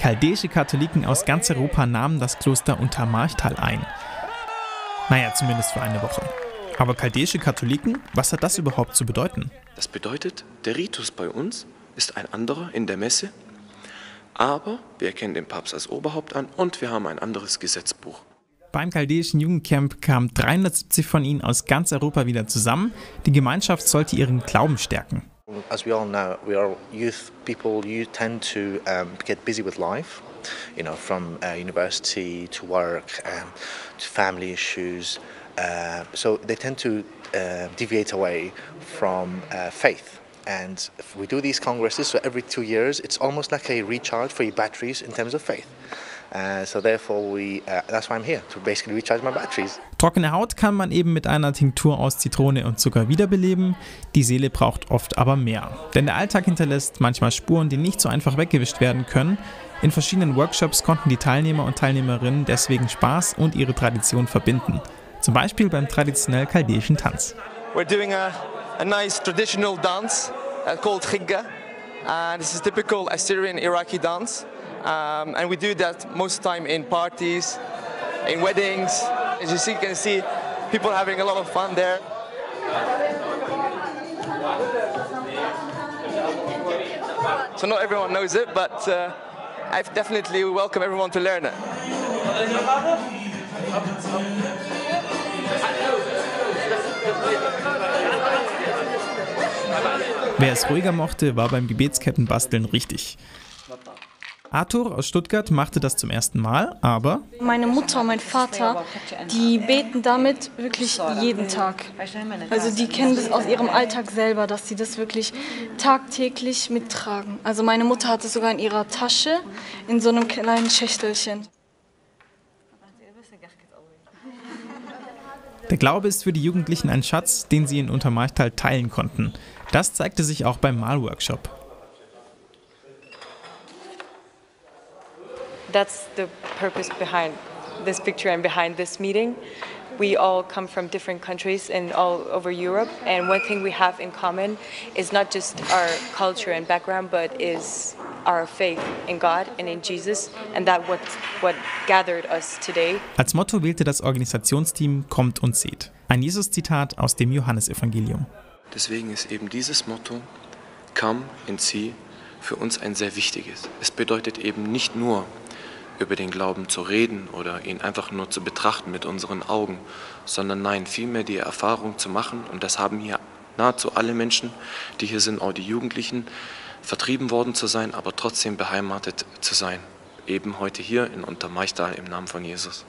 Chaldäische Katholiken aus ganz Europa nahmen das Kloster Untermarchtal ein. Naja, zumindest für eine Woche. Aber chaldäische Katholiken, was hat das überhaupt zu bedeuten? Das bedeutet, der Ritus bei uns ist ein anderer in der Messe, aber wir erkennen den Papst als Oberhaupt an und wir haben ein anderes Gesetzbuch. Beim chaldäischen Jugendcamp kamen 370 von ihnen aus ganz Europa wieder zusammen. Die Gemeinschaft sollte ihren Glauben stärken. As we all know, we are youth people. You tend to get busy with life, you know, from university to work, to family issues. So they tend to deviate away from faith. And if we do these congresses, so every 2 years, it's almost like a recharge for your batteries in terms of faith. So therefore that's why I'm here, to basically recharge my batteries. Trockene Haut kann man eben mit einer Tinktur aus Zitrone und Zucker wiederbeleben, die Seele braucht oft aber mehr. Denn der Alltag hinterlässt manchmal Spuren, die nicht so einfach weggewischt werden können. In verschiedenen Workshops konnten die Teilnehmer und Teilnehmerinnen deswegen Spaß und ihre Tradition verbinden. Zum Beispiel beim traditionell chaldäischen Tanz. We're doing a nice traditional dance called Higga. This is typical Assyrian Iraqi dance. And we do that most time in parties, in weddings. As you can see, people having a lot of fun there. So not everyone knows it, but I definitely welcome everyone to learn it. Wer es ruhiger mochte, war beim Gebetskettenbasteln richtig. Arthur aus Stuttgart machte das zum ersten Mal, aber meine Mutter und mein Vater, die beten damit wirklich jeden Tag. Also die kennen das aus ihrem Alltag selber, dass sie das wirklich tagtäglich mittragen. Also meine Mutter hat es sogar in ihrer Tasche, in so einem kleinen Schächtelchen. Der Glaube ist für die Jugendlichen ein Schatz, den sie in Untermarchtal teilen konnten. Das zeigte sich auch beim Malworkshop. That's the purpose behind this picture and behind this meeting. We all come from different countries and all over Europe, and one thing we have in common is not just our culture and background, but is our faith in God and in Jesus, and that what gathered us today. Als Motto wählte das Organisationsteam "Kommt und seht", ein Jesus-Zitat aus dem Johannesevangelium. Deswegen ist eben dieses Motto "Come and see" für uns ein sehr wichtiges. Es bedeutet eben nicht nur über den Glauben zu reden oder ihn einfach nur zu betrachten mit unseren Augen, sondern nein, vielmehr die Erfahrung zu machen. Und das haben hier nahezu alle Menschen, die hier sind, auch die Jugendlichen, vertrieben worden zu sein, aber trotzdem beheimatet zu sein. Eben heute hier in Untermarchtal im Namen von Jesus.